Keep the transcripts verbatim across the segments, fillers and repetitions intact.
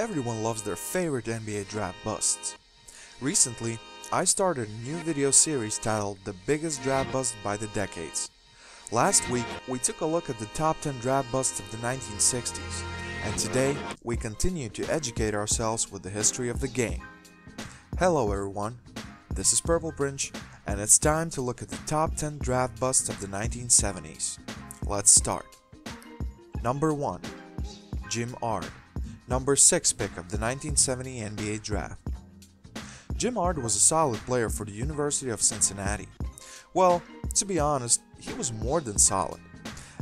Everyone loves their favorite N B A draft busts. Recently, I started a new video series titled The Biggest Draft Bust by the Decades. Last week, we took a look at the top ten draft busts of the nineteen sixties, and today, we continue to educate ourselves with the history of the game. Hello everyone, this is Purple Prince, and it's time to look at the top ten draft busts of the nineteen seventies. Let's start. Number one. Jim Ard, number six pick of the nineteen seventy N B A Draft. Jim Ard was a solid player for the University of Cincinnati. Well, to be honest, he was more than solid.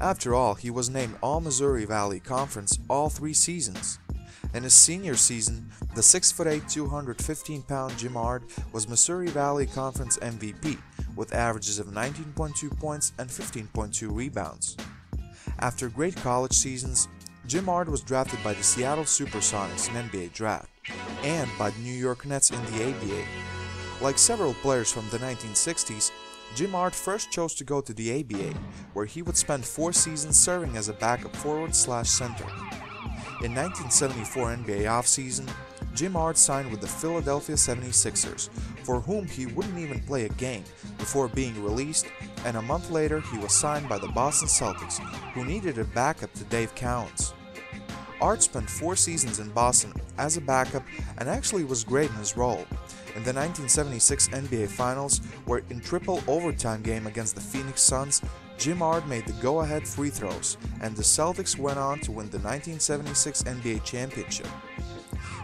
After all, he was named All-Missouri Valley Conference all three seasons. In his senior season, the six foot eight, two hundred fifteen pound Jim Ard was Missouri Valley Conference M V P with averages of nineteen point two points and fifteen point two rebounds. After great college seasons, Jim Ard was drafted by the Seattle Supersonics in N B A Draft and by the New York Nets in the A B A. Like several players from the nineteen sixties, Jim Ard first chose to go to the A B A, where he would spend four seasons serving as a backup forward slash center. In nineteen seventy-four N B A offseason, Jim Ard signed with the Philadelphia seventy-sixers, for whom he wouldn't even play a game before being released, and a month later he was signed by the Boston Celtics, who needed a backup to Dave Cowens. Ard spent four seasons in Boston as a backup and actually was great in his role. In the nineteen seventy-six N B A Finals, where in triple overtime game against the Phoenix Suns, Jim Ard made the go-ahead free throws, and the Celtics went on to win the nineteen seventy-six N B A Championship.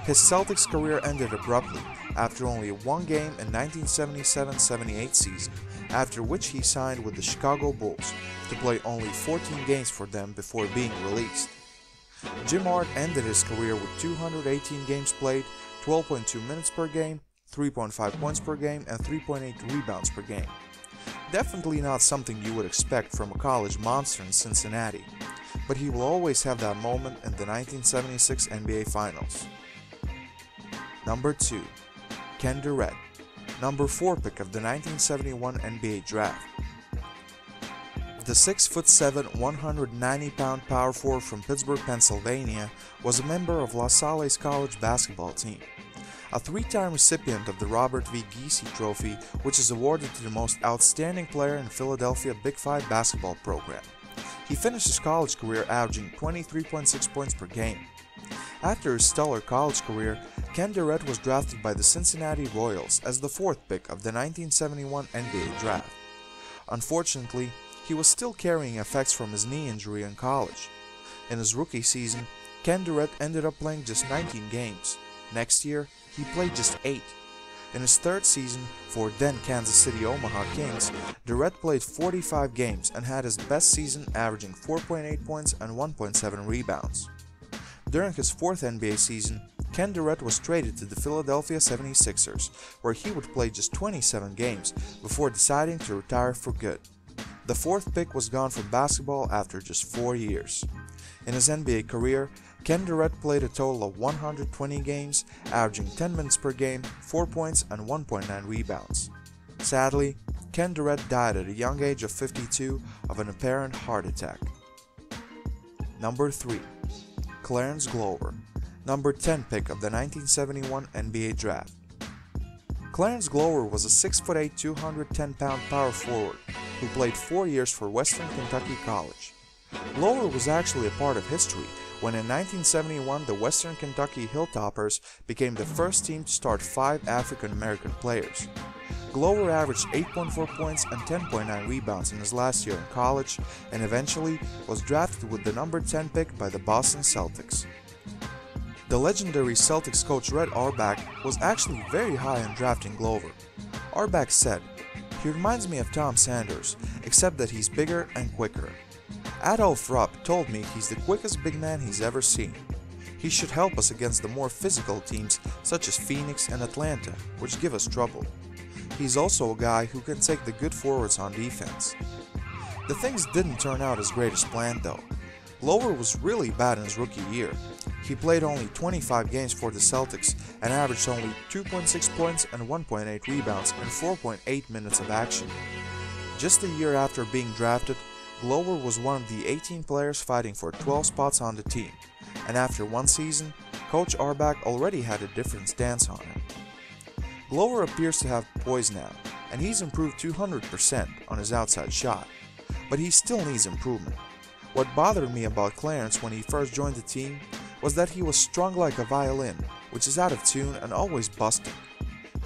His Celtics career ended abruptly after only one game in nineteen seventy-seven seventy-eight season, after which he signed with the Chicago Bulls to play only fourteen games for them before being released. Jim Ard ended his career with two hundred eighteen games played, twelve point two minutes per game, three point five points per game, and three point eight rebounds per game. Definitely not something you would expect from a college monster in Cincinnati, but he will always have that moment in the nineteen seventy-six N B A Finals. Number two. Ken Durrett, number four pick of the nineteen seventy-one N B A Draft. The six foot seven, one hundred ninety pound power forward from Pittsburgh, Pennsylvania was a member of La Salle's college basketball team. A three-time recipient of the Robert V. Giese Trophy, which is awarded to the most outstanding player in Philadelphia Big Five basketball program. He finished his college career averaging twenty-three point six points per game. After his stellar college career, Ken Durrett was drafted by the Cincinnati Royals as the fourth pick of the nineteen seventy-one N B A Draft. Unfortunately, he was still carrying effects from his knee injury in college. In his rookie season, Ken Durrett ended up playing just nineteen games. Next year, he played just eight. In his third season for then Kansas City Omaha Kings, Durrett played forty-five games and had his best season averaging four point eight points and one point seven rebounds. During his fourth N B A season, Ken Durrett was traded to the Philadelphia seventy-sixers, where he would play just twenty-seven games before deciding to retire for good. The fourth pick was gone from basketball after just four years. In his N B A career, Ken Durrett played a total of one hundred twenty games, averaging ten minutes per game, four points and one point nine rebounds. Sadly, Ken Durrett died at a young age of fifty-two of an apparent heart attack. Number three. Clarence Glover, number ten pick of the nineteen seventy-one N B A Draft. Clarence Glover was a six foot eight, two hundred ten pound power forward who played four years for Western Kentucky College. Glover was actually a part of history when in nineteen seventy-one the Western Kentucky Hilltoppers became the first team to start five African American players. Glover averaged eight point four points and ten point nine rebounds in his last year in college and eventually was drafted with the number ten pick by the Boston Celtics. The legendary Celtics coach Red Auerbach was actually very high on drafting Glover. Auerbach said, "He reminds me of Tom Sanders, except that he's bigger and quicker. Adolph Rupp told me he's the quickest big man he's ever seen. He should help us against the more physical teams such as Phoenix and Atlanta, which give us trouble. He's also a guy who can take the good forwards on defense." The things didn't turn out as great as planned though. Glover was really bad in his rookie year. He played only twenty-five games for the Celtics and averaged only two point six points and one point eight rebounds in four point eight minutes of action. Just a year after being drafted, Glover was one of the eighteen players fighting for twelve spots on the team, and after one season, Coach Auerbach already had a different stance on it. Glover appears to have poise now, and he's improved two hundred percent on his outside shot, but he still needs improvement. What bothered me about Clarence when he first joined the team was that he was strung like a violin, which is out of tune and always busting.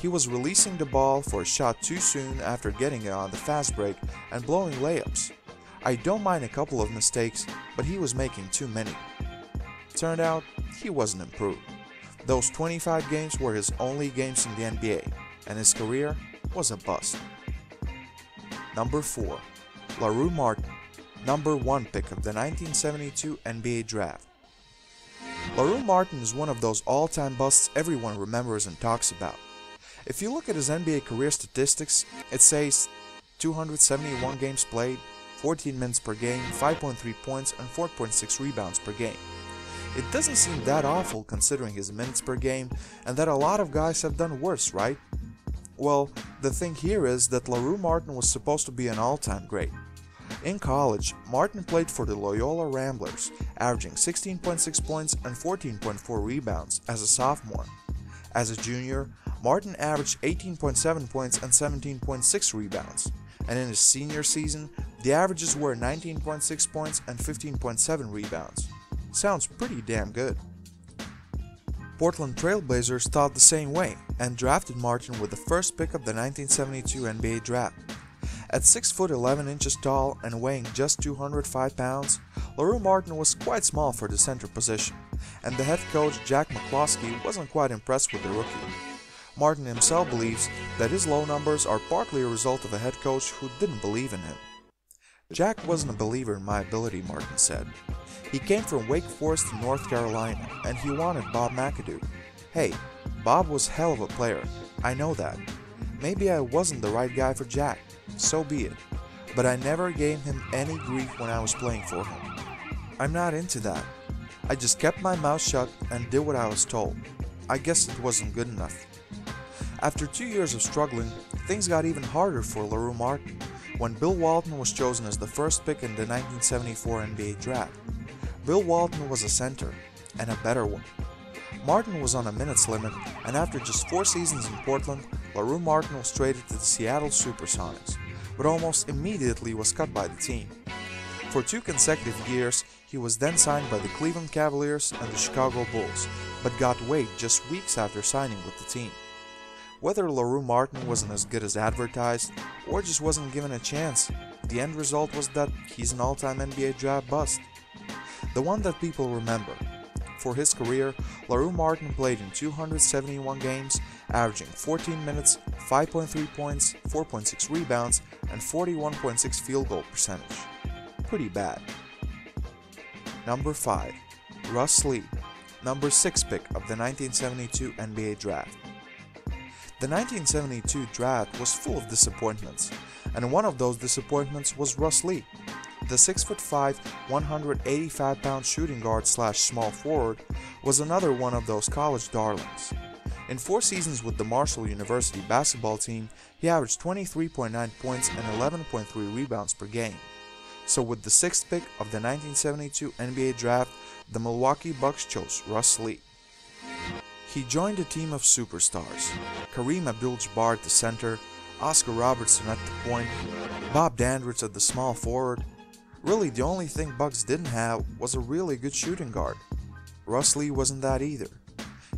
He was releasing the ball for a shot too soon after getting it on the fast break and blowing layups. I don't mind a couple of mistakes, but he was making too many. Turned out, he wasn't improved. Those twenty-five games were his only games in the N B A, and his career was a bust. Number four. LaRue Martin, number one pick of the nineteen seventy-two N B A Draft. LaRue Martin is one of those all-time busts everyone remembers and talks about. If you look at his N B A career statistics, it says two hundred seventy-one games played, fourteen minutes per game, five point three points and four point six rebounds per game. It doesn't seem that awful considering his minutes per game and that a lot of guys have done worse, right? Well, the thing here is that LaRue Martin was supposed to be an all-time great. In college, Martin played for the Loyola Ramblers, averaging sixteen point six points and fourteen point four rebounds as a sophomore. As a junior, Martin averaged eighteen point seven points and seventeen point six rebounds, and in his senior season, the averages were nineteen point six points and fifteen point seven rebounds. Sounds pretty damn good. Portland Trail Blazers thought the same way and drafted Martin with the first pick of the nineteen seventy-two N B A Draft. At six foot eleven inches tall and weighing just two hundred five pounds, LaRue Martin was quite small for the center position, and the head coach Jack McCloskey wasn't quite impressed with the rookie. Martin himself believes that his low numbers are partly a result of a head coach who didn't believe in him. Jack wasn't a believer in my ability, Martin said. He came from Wake Forest to North Carolina, and he wanted Bob McAdoo. Hey, Bob was hell of a player, I know that. Maybe I wasn't the right guy for Jack, so be it. But I never gave him any grief when I was playing for him. I'm not into that. I just kept my mouth shut and did what I was told. I guess it wasn't good enough. After two years of struggling, things got even harder for LaRue Martin when Bill Walton was chosen as the first pick in the nineteen seventy-four N B A Draft. Bill Walton was a center, and a better one. Martin was on a minutes limit, and after just four seasons in Portland, LaRue Martin was traded to the Seattle Supersonics, but almost immediately was cut by the team. For two consecutive years, he was then signed by the Cleveland Cavaliers and the Chicago Bulls, but got waived just weeks after signing with the team. Whether LaRue Martin wasn't as good as advertised, or just wasn't given a chance, the end result was that he's an all-time N B A draft bust. The one that people remember. For his career, LaRue Martin played in two hundred seventy-one games, averaging fourteen minutes, five point three points, four point six rebounds, and forty-one point six field goal percentage. Pretty bad. Number five. Russ Lee, number six pick of the nineteen seventy-two N B A Draft. The nineteen seventy-two draft was full of disappointments, and one of those disappointments was Russ Lee. The six foot five, one hundred eighty-five pound shooting guard slash small forward was another one of those college darlings. In four seasons with the Marshall University basketball team, he averaged twenty-three point nine points and eleven point three rebounds per game. So with the sixth pick of the nineteen seventy-two N B A Draft, the Milwaukee Bucks chose Russ Lee. He joined a team of superstars: Kareem Abdul-Jabbar at the center, Oscar Robertson at the point, Bob Dandridge at the small forward. Really, the only thing Bucks didn't have was a really good shooting guard. Russ Lee wasn't that either.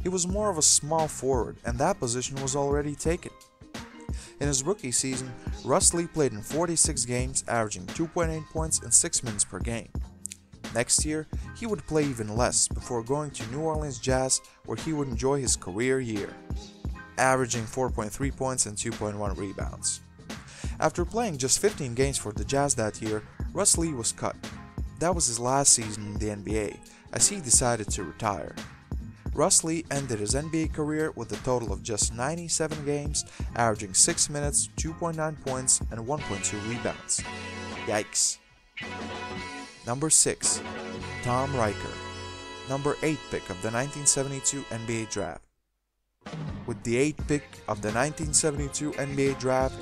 He was more of a small forward, and that position was already taken. In his rookie season, Russ Lee played in forty-six games, averaging two point eight points and six minutes per game. Next year, he would play even less before going to New Orleans Jazz, where he would enjoy his career year, averaging four point three points and two point one rebounds. After playing just fifteen games for the Jazz that year, Russ Lee was cut. That was his last season in the N B A, as he decided to retire. Russ Lee ended his N B A career with a total of just ninety-seven games, averaging six minutes, two point nine points, and one point two rebounds. Yikes. Number six. Tom Riker, number eight pick of the nineteen seventy-two N B A Draft. With the eighth pick of the nineteen seventy-two N B A Draft,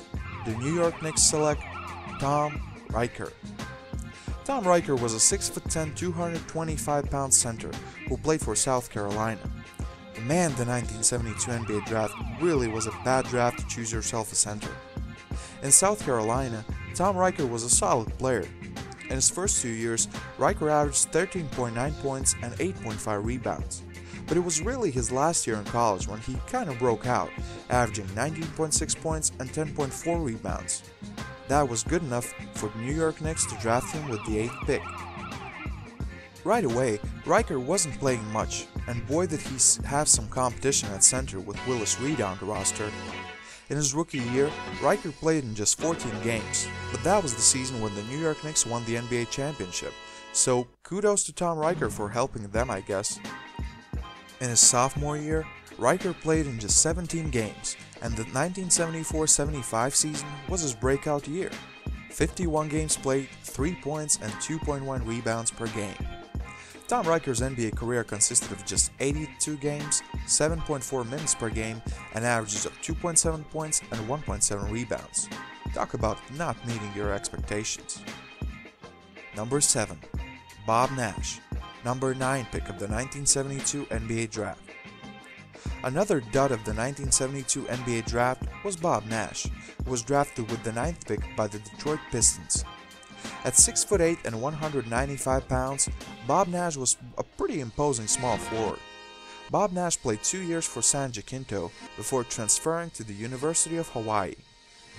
the New York Knicks select Tom Riker. Tom Riker was a six foot ten, two hundred twenty-five pound center who played for South Carolina. The man, the nineteen seventy-two N B A draft really was a bad draft to choose yourself a center. In South Carolina, Tom Riker was a solid player. In his first two years, Riker averaged thirteen point nine points and eight point five rebounds. But it was really his last year in college when he kind of broke out, averaging nineteen point six points and ten point four rebounds. That was good enough for the New York Knicks to draft him with the eighth pick. Right away, Riker wasn't playing much, and boy did he have some competition at center with Willis Reed on the roster. In his rookie year, Riker played in just fourteen games, but that was the season when the New York Knicks won the N B A championship, so kudos to Tom Riker for helping them, I guess. In his sophomore year, Riker played in just seventeen games, and the nineteen seventy-four seventy-five season was his breakout year. fifty-one games played, three points and two point one rebounds per game. Tom Riker's N B A career consisted of just eighty-two games, seven point four minutes per game, and averages of two point seven points and one point seven rebounds. Talk about not meeting your expectations. Number seven. Bob Nash, number nine pick of the nineteen seventy-two N B A draft. Another dud of the nineteen seventy-two N B A draft was Bob Nash, who was drafted with the ninth pick by the Detroit Pistons. At six foot eight and one hundred ninety-five pounds, Bob Nash was a pretty imposing small forward. Bob Nash played two years for San Jacinto before transferring to the University of Hawaii.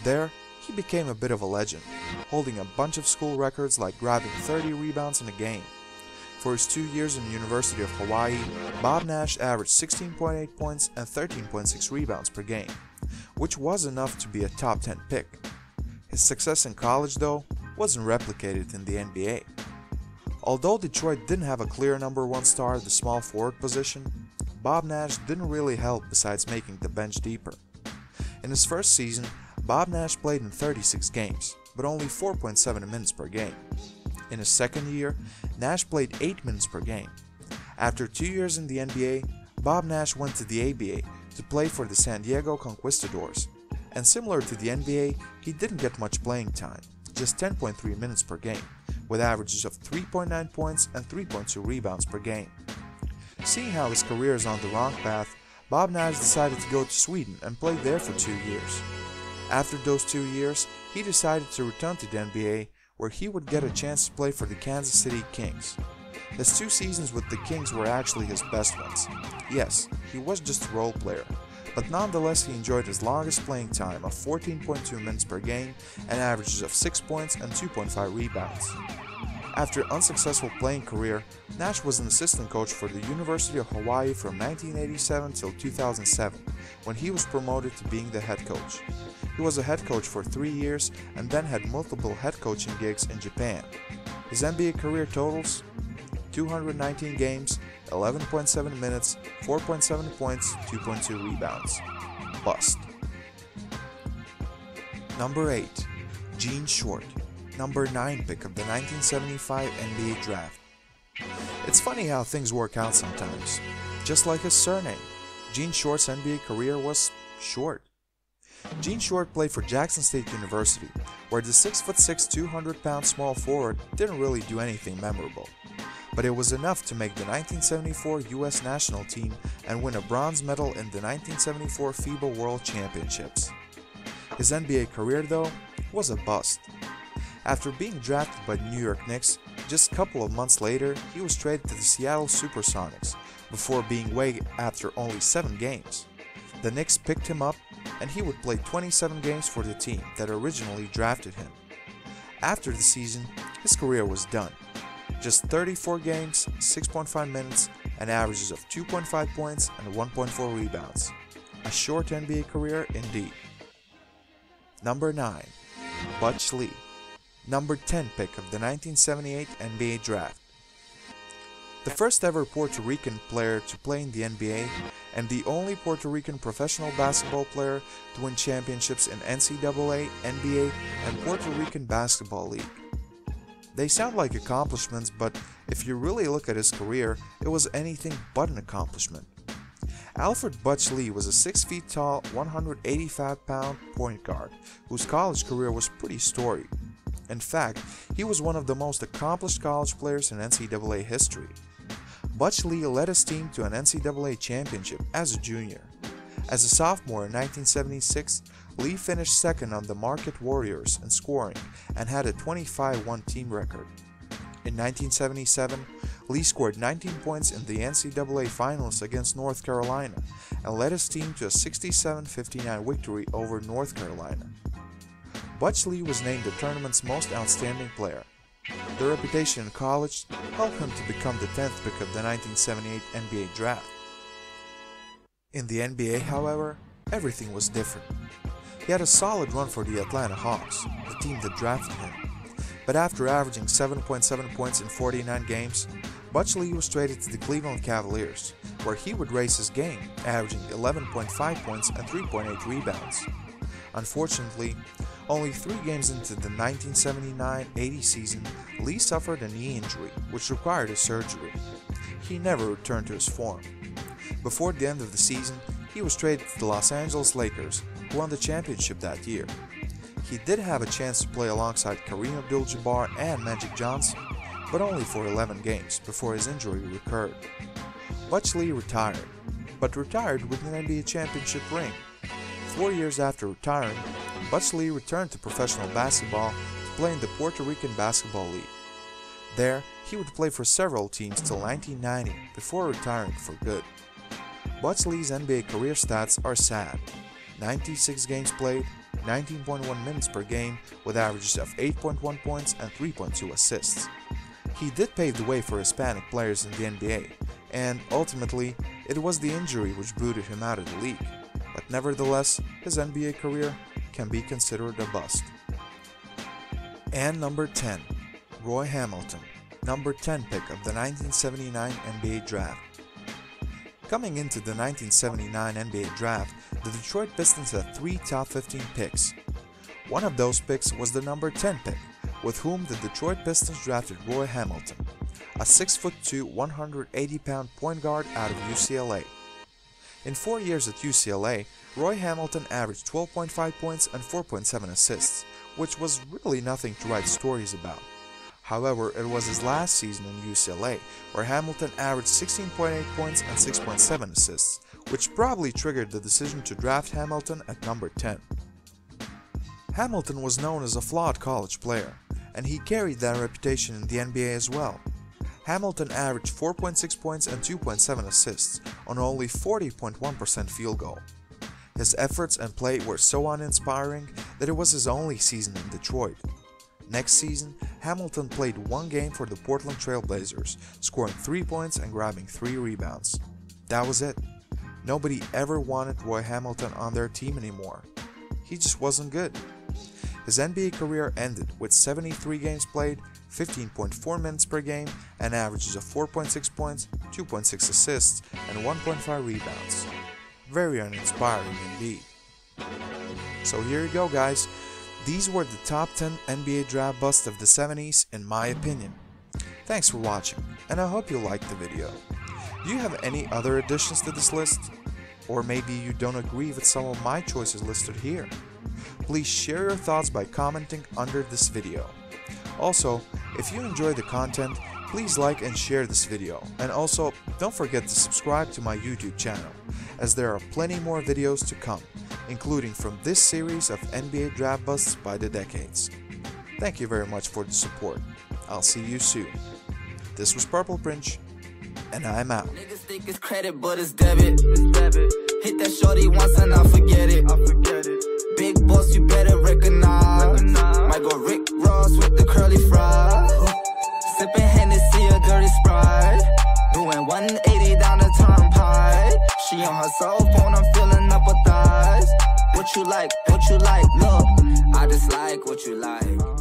There, he became a bit of a legend, holding a bunch of school records like grabbing thirty rebounds in a game. For his two years in the University of Hawaii, Bob Nash averaged sixteen point eight points and thirteen point six rebounds per game, which was enough to be a top ten pick. His success in college, though, wasn't replicated in the N B A. Although Detroit didn't have a clear number one star at the small forward position, Bob Nash didn't really help besides making the bench deeper. In his first season, Bob Nash played in thirty-six games, but only four point seven minutes per game. In his second year, Nash played eight minutes per game. After two years in the N B A, Bob Nash went to the A B A to play for the San Diego Conquistadors, and similar to the N B A, he didn't get much playing time, just ten point three minutes per game, with averages of three point nine points and three point two rebounds per game. Seeing how his career is on the wrong path, Bob Nash decided to go to Sweden and play there for two years. After those two years, he decided to return to the N B A, where he would get a chance to play for the Kansas City Kings. His two seasons with the Kings were actually his best ones. Yes, he was just a role player, but nonetheless he enjoyed his longest playing time of fourteen point two minutes per game and averages of six points and two point five rebounds. After an unsuccessful playing career, Nash was an assistant coach for the University of Hawaii from nineteen eighty-seven till two thousand seven, when he was promoted to being the head coach. He was a head coach for three years and then had multiple head coaching gigs in Japan. His N B A career totals: two hundred nineteen games, eleven point seven minutes, four point seven points, two point two rebounds. Bust. Number eight. Gene Short, number nine pick of the nineteen seventy-five N B A draft. It's funny how things work out sometimes. Just like his surname, Gene Short's N B A career was short. Gene Short played for Jackson State University, where the six foot six, two hundred pound small forward didn't really do anything memorable. But it was enough to make the nineteen seventy-four U S national team and win a bronze medal in the nineteen seventy-four FIBA World Championships. His N B A career, though, was a bust. After being drafted by the New York Knicks, just a couple of months later he was traded to the Seattle Supersonics before being waived after only seven games. The Knicks picked him up and he would play twenty-seven games for the team that originally drafted him. After the season, his career was done. Just thirty-four games, six point five minutes, and averages of two point five points and one point four rebounds. A short N B A career indeed. Number nine. Butch Lee, number ten pick of the nineteen seventy-eight N B A draft. The first ever Puerto Rican player to play in the N B A, and the only Puerto Rican professional basketball player to win championships in N C double A, N B A, and Puerto Rican Basketball League. They sound like accomplishments, but if you really look at his career, it was anything but an accomplishment. Alfred Butch Lee was a six feet tall, one hundred eighty-five pound point guard whose college career was pretty storied. In fact, he was one of the most accomplished college players in N C double A history. Butch Lee led his team to an N C double A championship as a junior. As a sophomore in nineteen seventy-six, Lee finished second on the Marquette Warriors in scoring and had a twenty-five one team record. In nineteen seventy-seven, Lee scored nineteen points in the N C double A Finals against North Carolina and led his team to a sixty-seven fifty-nine victory over North Carolina. Butch Lee was named the tournament's most outstanding player. The reputation in college helped him to become the tenth pick of the nineteen seventy-eight N B A draft. In the N B A, however, everything was different. He had a solid run for the Atlanta Hawks, the team that drafted him. But after averaging seven point seven points in forty-nine games, Butch Lee was traded to the Cleveland Cavaliers, where he would raise his game, averaging eleven point five points and three point eight rebounds. Unfortunately, only three games into the nineteen seventy-nine eighty season, Lee suffered a knee injury, which required a surgery. He never returned to his form. Before the end of the season, he was traded to the Los Angeles Lakers, who won the championship that year. He did have a chance to play alongside Kareem Abdul-Jabbar and Magic Johnson, but only for eleven games before his injury recurred. Butch Lee retired, but retired with an N B A championship ring. Four years after retiring, Butch Lee returned to professional basketball to play in the Puerto Rican Basketball League. There, he would play for several teams till nineteen ninety before retiring for good. Butch Lee's N B A career stats are sad. ninety-six games played, nineteen point one minutes per game with averages of eight point one points and three point two assists. He did pave the way for Hispanic players in the N B A, and ultimately, it was the injury which booted him out of the league. But nevertheless, his N B A career can be considered a bust. And number ten, Roy Hamilton, number ten pick of the nineteen seventy-nine N B A draft. Coming into the nineteen seventy-nine N B A draft, the Detroit Pistons had three top fifteen picks. One of those picks was the number ten pick, with whom the Detroit Pistons drafted Roy Hamilton, a six foot two, one hundred eighty pound point guard out of U C L A. In four years at U C L A, Roy Hamilton averaged twelve point five points and four point seven assists, which was really nothing to write stories about. However, it was his last season in U C L A, where Hamilton averaged sixteen point eight points and six point seven assists, which probably triggered the decision to draft Hamilton at number ten. Hamilton was known as a flawed college player, and he carried that reputation in the N B A as well. Hamilton averaged four point six points and two point seven assists on only forty point one percent field goal. His efforts and play were so uninspiring that it was his only season in Detroit. Next season, Hamilton played one game for the Portland Trail Blazers, scoring three points and grabbing three rebounds. That was it. Nobody ever wanted Roy Hamilton on their team anymore. He just wasn't good. His N B A career ended with seventy-three games played, fifteen point four minutes per game, and averages of four point six points, two point six assists, and one point five rebounds. Very uninspiring indeed. So here you go, guys. These were the top ten N B A draft busts of the seventies in my opinion. Thanks for watching, and I hope you liked the video. Do you have any other additions to this list? Or maybe you don't agree with some of my choices listed here? Please share your thoughts by commenting under this video. Also, if you enjoy the content, please like and share this video, and also don't forget to subscribe to my YouTube channel, as there are plenty more videos to come, including from this series of N B A draft busts by the decades. Thank you very much for the support. I'll see you soon. This was Purple Prince, and I'm out. Niggas think it's credit, but it's debit. It's debit. Hit that shorty once and I forget it. I forget it. Big boss, you better recognize. recognize. Michael Rick Ross with the curly fries. Sipping Hennessy, a dirty Sprite. Doing one eighty down the turnpike. She on her cell phone, I'm filling up her thighs. What you like, what you like, look, I just like what you like.